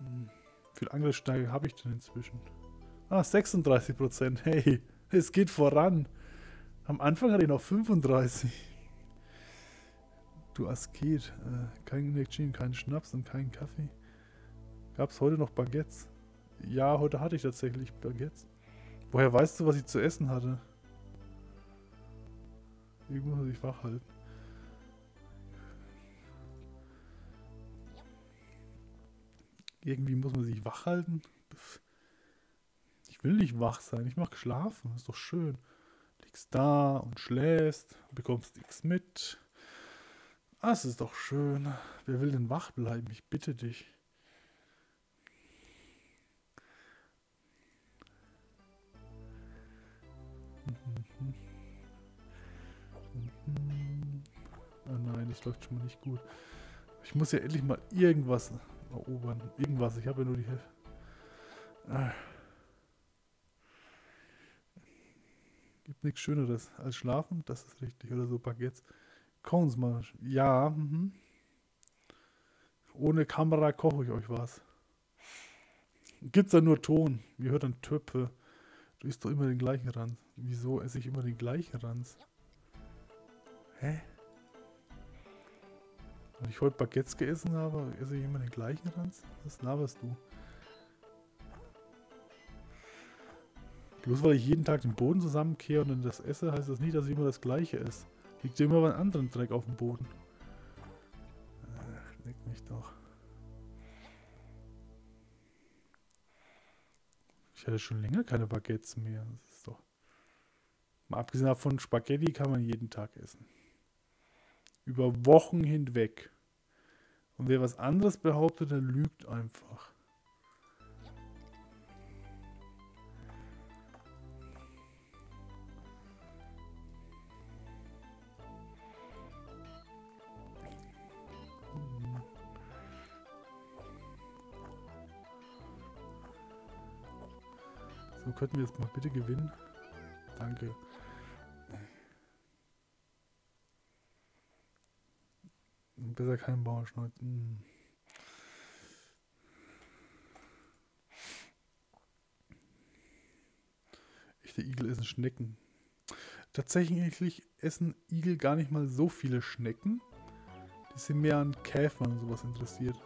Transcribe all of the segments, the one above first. Wie viel Angriffsstärke habe ich denn inzwischen? Ah, 36%. Hey, es geht voran. Am Anfang hatte ich noch 35. Du Asket. Kein Nektin, keinen Schnaps und keinen Kaffee. Gab es heute noch Baguettes? Ja, heute hatte ich tatsächlich Baguettes. Woher weißt du, was ich zu essen hatte? Ich muss mich wach halten. Irgendwie muss man sich wach halten. Ich will nicht wach sein. Ich mag schlafen. Ist doch schön. Liegst da und schläfst. Bekommst nichts mit. Das ist doch schön. Wer will denn wach bleiben? Ich bitte dich. Ah nein, das läuft schon mal nicht gut. Ich muss ja endlich mal irgendwas erobern. Irgendwas, ich habe ja nur die Hälfte. Gibt nichts Schöneres als schlafen, das ist richtig. Oder so Baguettes. Kornsmarsch. Ja. Mhm. Ohne Kamera koche ich euch was. Gibt's da nur Ton. Ihr hört dann Töpfe. Du isst doch immer den gleichen Ranz. Wieso esse ich immer den gleichen Ranz? Hä? Weil ich heute Baguettes gegessen habe, esse ich immer den gleichen Ranz? Was laberst du? Bloß weil ich jeden Tag den Boden zusammenkehre und dann das esse, heißt das nicht, dass ich immer das gleiche esse. Liegt ja immer einen anderen Dreck auf dem Boden. Ach, leck mich doch. Ich hatte schon länger keine Baguettes mehr. Das ist doch... Mal abgesehen davon, Spaghetti kann man jeden Tag essen. Über Wochen hinweg. Und wer was anderes behauptet, der lügt einfach. So, könnten wir jetzt mal bitte gewinnen? Danke. Besser kein Bauernschneid. Echte Igel essen Schnecken. Tatsächlich essen Igel gar nicht mal so viele Schnecken. Die sind mehr an Käfern und sowas interessiert.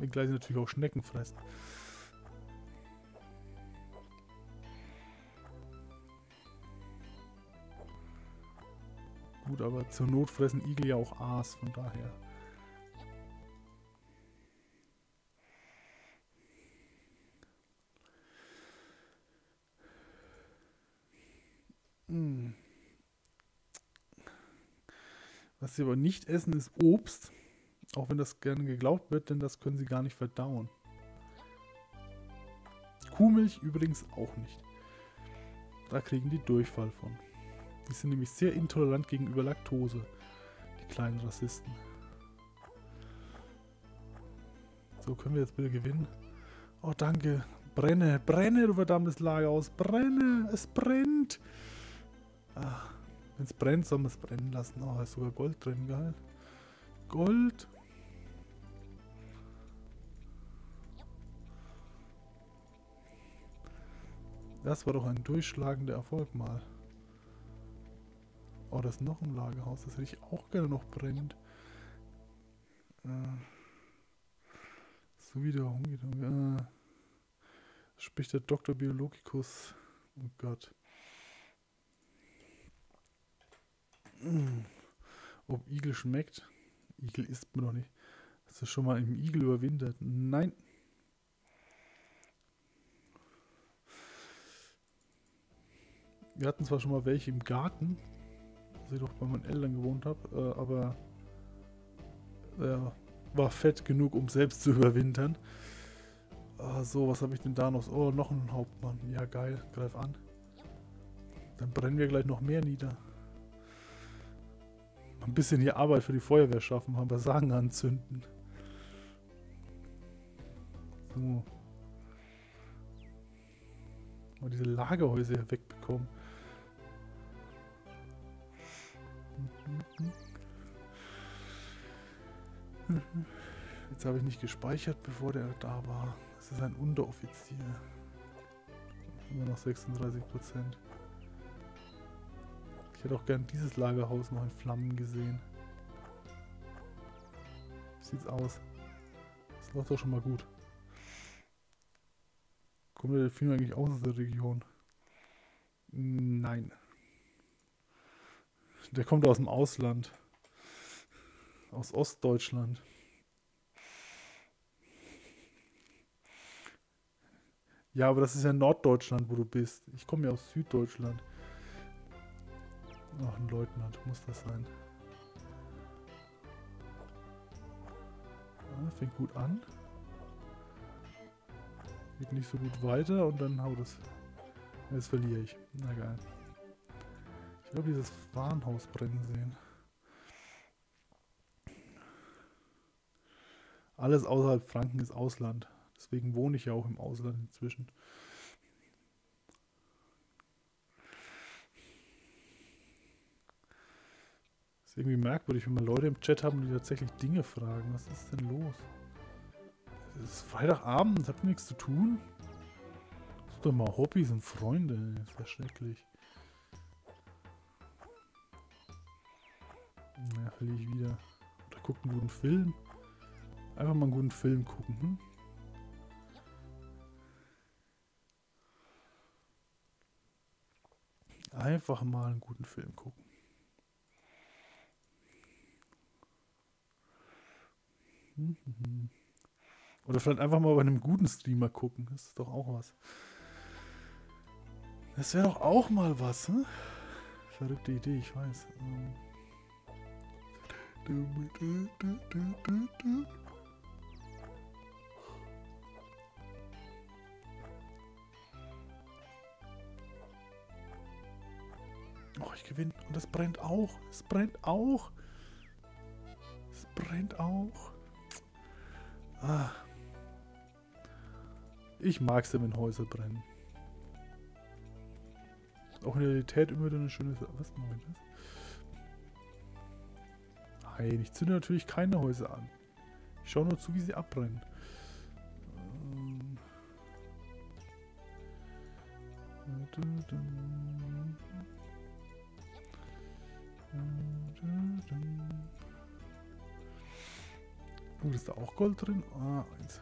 Und gleich natürlich auch Schnecken fressen. Gut, aber zur Not fressen Igel ja auch Aas, von daher. Hm. Was sie aber nicht essen, ist Obst. Auch wenn das gerne geglaubt wird, denn das können sie gar nicht verdauen. Kuhmilch übrigens auch nicht. Da kriegen die Durchfall von. Die sind nämlich sehr intolerant gegenüber Laktose, die kleinen Rassisten. So, können wir jetzt bitte gewinnen? Oh, danke. Brenne, brenne, du verdammtes Lagerhaus. Brenne, es brennt. Ach, wenn es brennt, soll man es brennen lassen. Oh, da ist sogar Gold drin, geil. Gold. Das war doch ein durchschlagender Erfolg mal. Oh, das ist noch ein Lagerhaus. Das hätte ich auch gerne noch brennt. So wieder Hunger. Spricht der Dr. Biologicus. Oh Gott. Ob Igel schmeckt? Igel isst man noch nicht. Hast du schon mal im Igel überwintert? Nein. Wir hatten zwar schon mal welche im Garten, dass ich doch bei meinen Eltern gewohnt habe, aber war fett genug, um selbst zu überwintern. So, was habe ich denn da noch? Oh, noch ein Hauptmann. Ja, geil. Greif an. Dann brennen wir gleich noch mehr nieder. Ein bisschen hier Arbeit für die Feuerwehr schaffen, aber Sagen anzünden. So. Mal diese Lagerhäuser hier wegbekommen. Jetzt habe ich nicht gespeichert, bevor der da war. Das ist ein Unteroffizier. Immer noch 36%. Ich hätte auch gern dieses Lagerhaus noch in Flammen gesehen. Wie sieht's aus? Das läuft doch schon mal gut. Kommt der Delfin eigentlich aus der Region? Nein. Der kommt aus dem Ausland. Aus Ostdeutschland. Ja, aber das ist ja Norddeutschland, wo du bist. Ich komme ja aus Süddeutschland. Ach, ein Leutnant muss das sein. Ja, fängt gut an. Geht nicht so gut weiter und dann haut es. Jetzt verliere ich. Na geil. Ich glaube, dieses Warenhaus brennen sehen. Alles außerhalb Franken ist Ausland. Deswegen wohne ich ja auch im Ausland inzwischen. Ist irgendwie merkwürdig, wenn man Leute im Chat haben, die tatsächlich Dinge fragen. Was ist denn los? Es ist Freitagabend, habt ihr nichts zu tun? Sucht doch mal Hobbys und Freunde. Das ist ja schrecklich. Na, verliere ich wieder. Oder guckt einen guten Film. Einfach mal einen guten Film gucken, hm? Einfach mal einen guten Film gucken. Oder vielleicht einfach mal bei einem guten Streamer gucken. Das ist doch auch was. Das wäre doch auch mal was, hm? Verrückte Idee, ich weiß. Oh, ich gewinne. Und das brennt auch. Es brennt auch. Es brennt auch. Ah. Ich mag es ja, wenn Häuser brennen. Auch in der Realität immer wieder eine schöne Sache. Was meint das? Nein, ich zünde natürlich keine Häuser an. Ich schaue nur zu, wie sie abbrennen. Gut, ist da auch Gold drin? Ah, eins.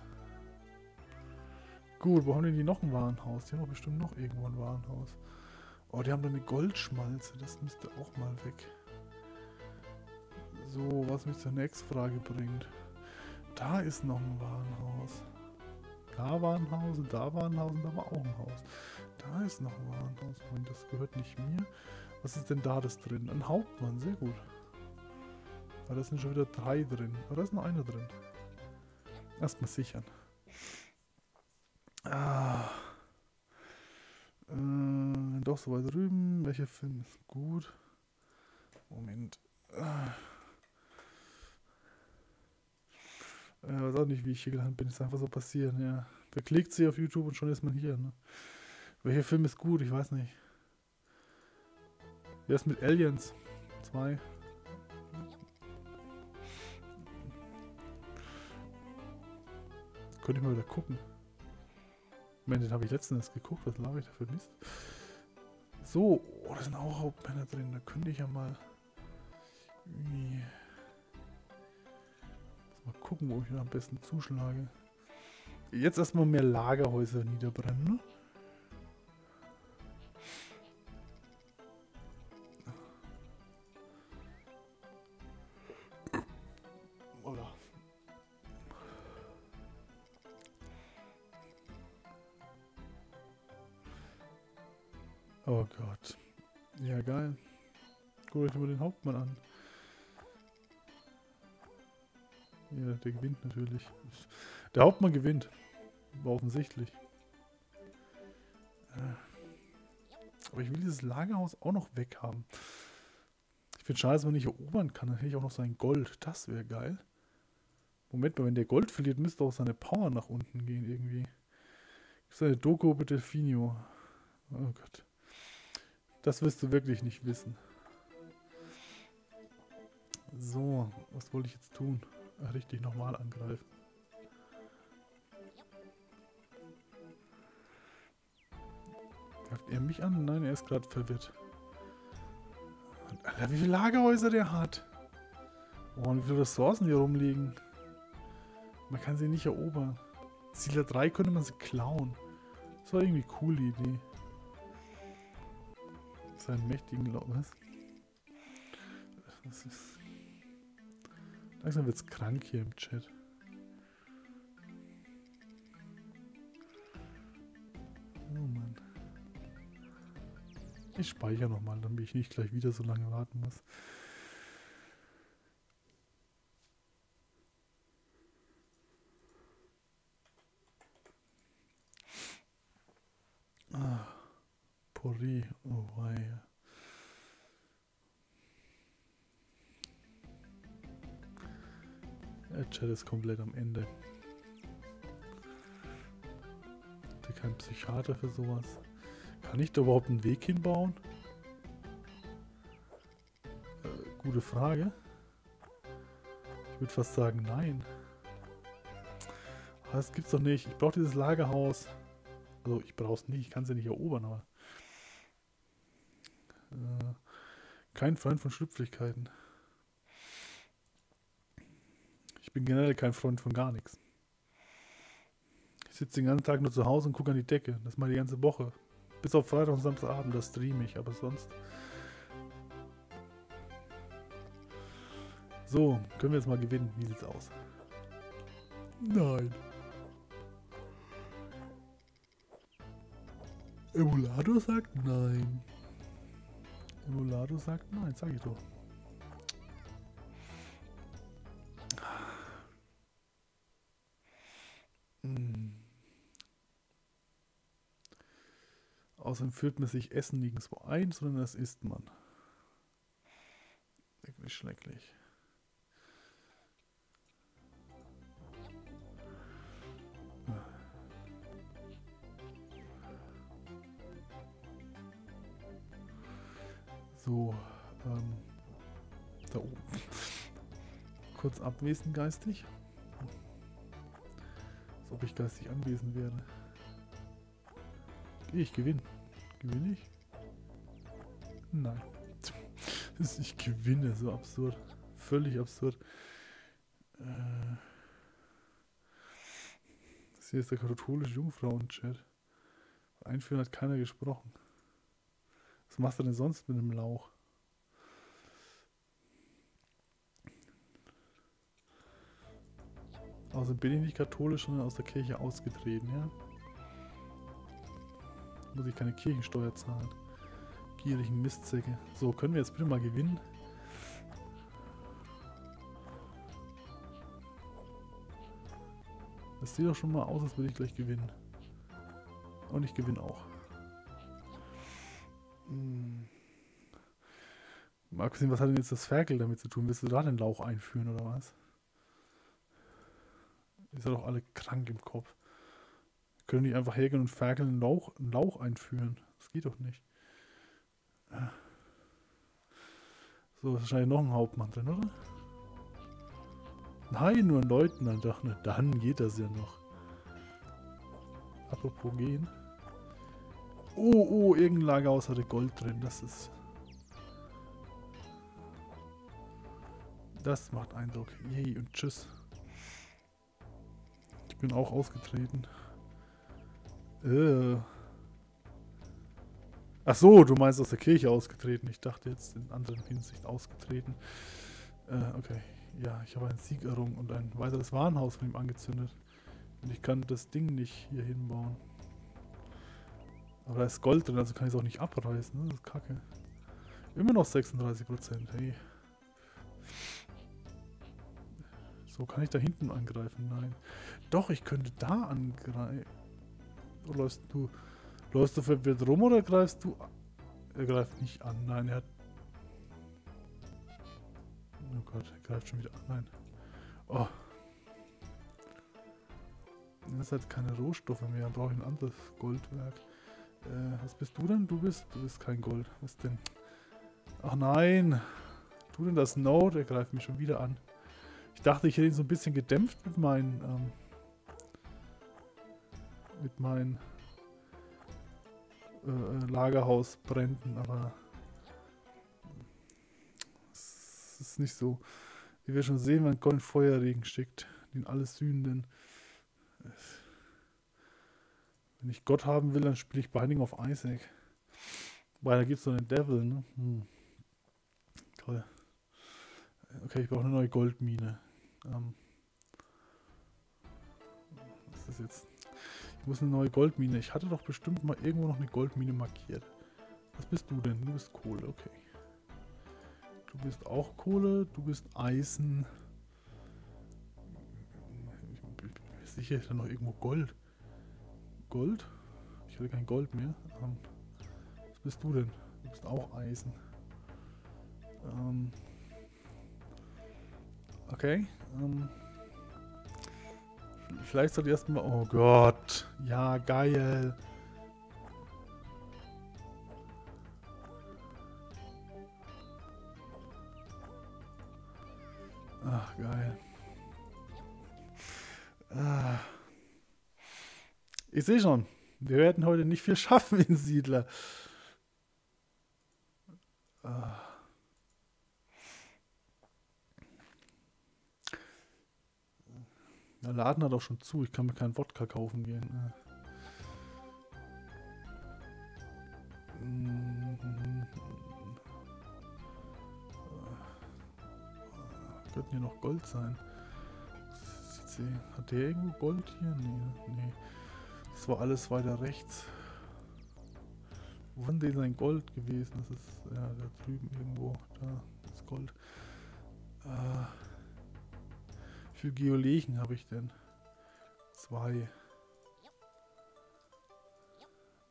Gut, wo haben denn die noch ein Warenhaus? Die haben doch bestimmt noch irgendwo ein Warenhaus. Oh, die haben da eine Goldschmalze. Das müsste auch mal weg. So, was mich zur nächsten Frage bringt. Da ist noch ein Warenhaus. Da war ein Haus und da war ein Haus und da war auch ein Haus. Da ist noch ein Warenhaus. Und das gehört nicht mir. Was ist denn da das drin? Ein Hauptmann, sehr gut. Aber da sind schon wieder 3 drin. Aber da ist noch einer drin. Erstmal sichern. Ah. Doch, so weit drüben. Welcher Film ist gut? Moment. Ich weiß auch nicht, wie ich hier gelandet bin. Das ist einfach so passiert. Ja. Wer klickt sich auf YouTube und schon ist man hier. Ne? Welcher Film ist gut? Ich weiß nicht. Wer ist mit Aliens? 2. Könnte ich mal wieder gucken. Moment, den habe ich letztens geguckt. Was laber ich da für Mist? So, oh, da sind auch Hauptmänner drin. Da könnte ich ja mal... Mal gucken, wo ich am besten zuschlage. Jetzt erstmal mehr Lagerhäuser niederbrennen. Ne? Oh Gott. Ja, geil. Guckt euch mal den Hauptmann an. Ja, der gewinnt natürlich. Der Hauptmann gewinnt. War offensichtlich. Aber ich will dieses Lagerhaus auch noch weg haben. Ich finde schade, dass man nicht erobern kann. Dann hätte ich auch noch sein Gold. Das wäre geil. Moment mal, wenn der Gold verliert, müsste auch seine Power nach unten gehen irgendwie. Gibt es eine Doku über Delfinio? Oh Gott. Das wirst du wirklich nicht wissen. So, was wollte ich jetzt tun? Richtig, nochmal angreifen. Greift er mich an? Nein, er ist gerade verwirrt. Und Alter, wie viele Lagerhäuser der hat. Oh, und wie viele Ressourcen hier rumliegen. Man kann sie nicht erobern. Siedler 3 könnte man sie klauen. Das war irgendwie eine coole Idee. Seinen mächtigen Lauf. Was? Das ist... Langsam wird's krank hier im Chat. Oh Mann. Ich speichere nochmal, damit ich nicht gleich wieder so lange warten muss. Ah, Pori, oh weia. Der Chat ist komplett am Ende. Hat kein Psychiater für sowas. Kann ich da überhaupt einen Weg hinbauen? Gute Frage. Ich würde fast sagen, nein. Aber das gibt's doch nicht. Ich brauche dieses Lagerhaus. Also ich brauche es nicht, ich kann es ja nicht erobern, aber... kein Freund von Schlüpflichkeiten. Ich bin generell kein Freund von gar nichts. Ich sitze den ganzen Tag nur zu Hause und gucke an die Decke. Das mal die ganze Woche. Bis auf Freitag und Samstagabend, das streame ich, aber sonst... So, können wir jetzt mal gewinnen. Wie sieht's aus? Nein. Emulator sagt nein. Emulator sagt nein, sag ich doch. Außerdem führt man sich Essen nirgendwo ein, sondern das isst man. Irgendwie schrecklich. So, da oben. Kurz abwesend geistig. Als ob ich geistig anwesend wäre. Ich gewinne. Gewinne ich? Nein. Ich gewinne, so absurd. Völlig absurd. Das hier ist der katholische Jungfrauen-Chat. Einführen hat keiner gesprochen. Was machst du denn sonst mit dem Lauch? Also bin ich nicht katholisch, sondern aus der Kirche ausgetreten, ja? Muss ich keine Kirchensteuer zahlen. Gierigen Mistsäcke. So, können wir jetzt bitte mal gewinnen? Das sieht doch schon mal aus, als würde ich gleich gewinnen. Und ich gewinne auch. Markus, was hat denn jetzt das Ferkel damit zu tun? Willst du da den Lauch einführen oder was? Ihr seid doch alle krank im Kopf. Können die einfach hergehen und Ferkel einen Lauch einführen? Das geht doch nicht. So, ist wahrscheinlich noch ein Hauptmann drin, oder? Nein, nur ein Leutnant. Ach, na dann geht das ja noch. Apropos gehen. Oh, irgendein Lagerhaus hatte Gold drin. Das ist... Das macht Eindruck. Yay und tschüss. Ich bin auch ausgetreten. Ach so, du meinst aus der Kirche ausgetreten. Ich dachte jetzt in anderen Hinsicht ausgetreten. Okay. Ja, ich habe einen Sieg errungen und ein weiteres Warenhaus von ihm angezündet. Und ich kann das Ding nicht hier hinbauen. Aber da ist Gold drin, also kann ich es auch nicht abreißen. Das ist kacke. Immer noch 36%. Hey. So, kann ich da hinten angreifen? Nein. Doch, ich könnte da angreifen. Läufst du verwirrt rum oder greifst du an? Er greift nicht an, nein, er hat... Oh Gott, er greift schon wieder an, nein. Oh. Das hat keine Rohstoffe mehr, dann brauche ich ein anderes Goldwerk. Was bist du denn? Du bist kein Gold. Was denn? Ach nein! Tu denn das No? Der greift mich schon wieder an. Ich dachte, ich hätte ihn so ein bisschen gedämpft mit meinen... Lagerhaus brennen, aber es ist nicht so. Ihr werdet schon sehen, wenn Gott in Feuerregen schickt, den alles Sünden. Wenn ich Gott haben will, dann spiele ich bei Binding of Isaac. Weil da gibt es noch den Devil, ne? Toll. Okay, ich brauche eine neue Goldmine. Was ist das jetzt? Ich muss eine neue Goldmine. Ich hatte doch bestimmt mal irgendwo noch eine Goldmine markiert. Was bist du denn? Du bist Kohle, okay. Du bist auch Kohle, du bist Eisen. Ich bin mir sicher, ist da noch irgendwo Gold. Gold? Ich hatte kein Gold mehr. Was bist du denn? Du bist auch Eisen. Okay. Vielleicht sollte ich erstmal... Oh Gott. Ja, geil. Ach, geil. Ich sehe schon, wir werden heute nicht viel schaffen in Siedler. Der Laden hat auch schon zu, ich kann mir keinen Wodka kaufen gehen. Könnten hier noch Gold sein. Hat der irgendwo Gold hier? Nee. Das war alles weiter rechts. Wo war denn sein Gold gewesen? Das ist ja da drüben irgendwo. Da ist Gold. Wie viele Geologen habe ich denn? 2.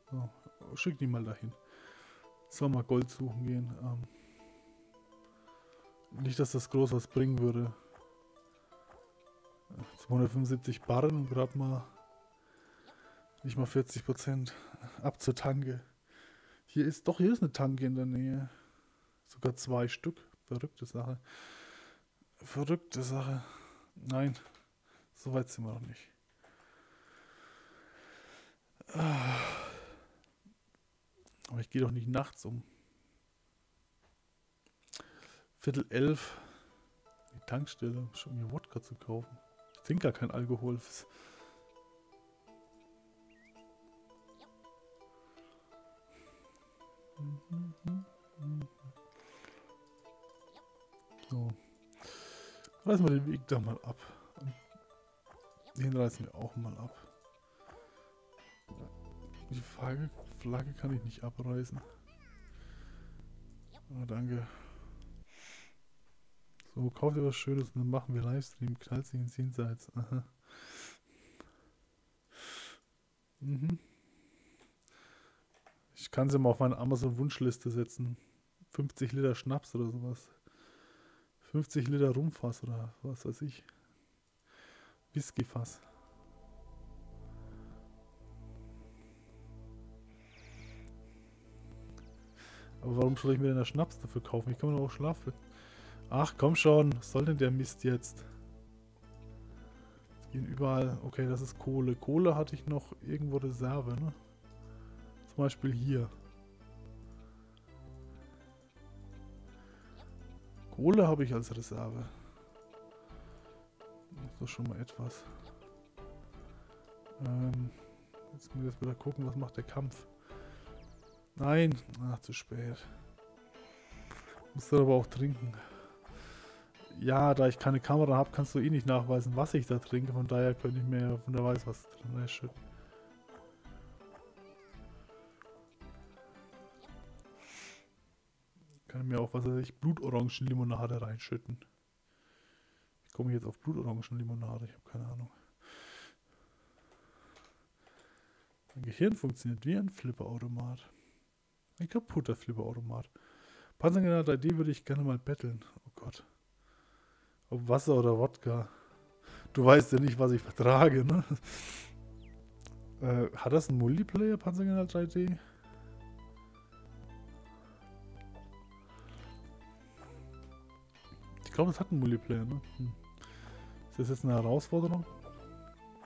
So, schick die mal dahin. Soll mal Gold suchen gehen. Nicht, dass das groß was bringen würde. 275 Barren und gerade mal nicht mal 40%. Ab zur Tanke. Hier ist eine Tanke in der Nähe. Sogar 2 Stück. Verrückte Sache. Verrückte Sache. Nein, so weit sind wir noch nicht. Aber ich gehe doch nicht nachts um 22:45 in die Tankstelle, um mir Wodka zu kaufen. Ich trinke gar kein Alkohol. So. Reißen wir den Weg da mal ab. Den reißen wir auch mal ab. Die Flagge kann ich nicht abreißen. Oh, danke. So, kauft ihr was Schönes und dann machen wir Livestream. Knallt sich ins Jenseits. Aha. Mhm. Ich kann sie mal auf meine Amazon-Wunschliste setzen. 50 Liter Schnaps oder sowas. 50 Liter Rumfass oder was weiß ich. Whiskyfass. Aber warum soll ich mir denn das Schnaps dafür kaufen? Ich kann mir doch auch schlafen. Ach komm schon, was soll denn der Mist jetzt? Jetzt gehen überall. Okay, das ist Kohle. Kohle hatte ich noch irgendwo Reserve, ne? Zum Beispiel hier. Kohle habe ich als Reserve. Das ist schon mal etwas. Jetzt müssen wir jetzt wieder gucken, was macht der Kampf. Nein! Ach, zu spät. Muss dann aber auch trinken. Ja, da ich keine Kamera habe, kannst du eh nicht nachweisen, was ich da trinke. Von daher könnte ich mir von der Weiß was drin reinschütten. Kann mir auch, was weiß ich, Blutorangenlimonade reinschütten. Ich komme jetzt auf Blutorangenlimonade, ich habe keine Ahnung. Mein Gehirn funktioniert wie ein Flipperautomat. Ein kaputter Flipperautomat. Panzergranate ID würde ich gerne mal betteln. Oh Gott. Ob Wasser oder Wodka. Du weißt ja nicht, was ich vertrage, ne? Hat das einen Multiplayer, Panzergranate ID? Ich glaube, es hat einen Multiplayer, ne? Ist das jetzt eine Herausforderung?